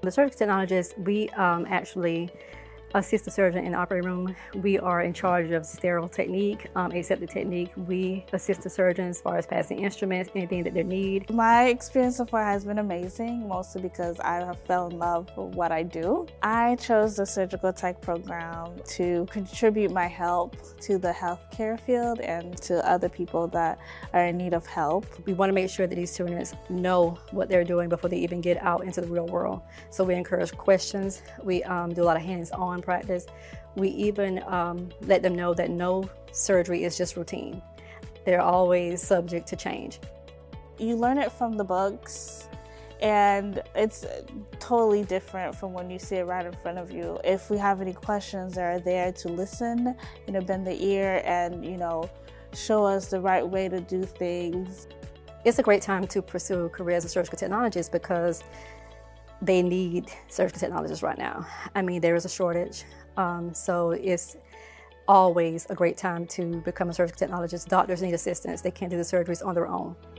The surgical technologists, we actually assist the surgeon in the operating room. We are in charge of sterile technique, aseptic technique. We assist the surgeon as far as passing instruments, anything that they need. My experience so far has been amazing, mostly because I have fell in love with what I do. I chose the surgical tech program to contribute my help to the healthcare field and to other people that are in need of help. We want to make sure that these students know what they're doing before they even get out into the real world. So we encourage questions. We do a lot of hands-on practice. We even let them know that no surgery is just routine. They're always subject to change. You learn it from the books, and it's totally different from when you see it right in front of you. If we have any questions, they're there to listen, you know, bend the ear and, you know, show us the right way to do things. It's a great time to pursue a career as a surgical technologist because they need surgical technologists right now. I mean, there is a shortage, so it's always a great time to become a surgical technologist. Doctors need assistance. They can't do the surgeries on their own.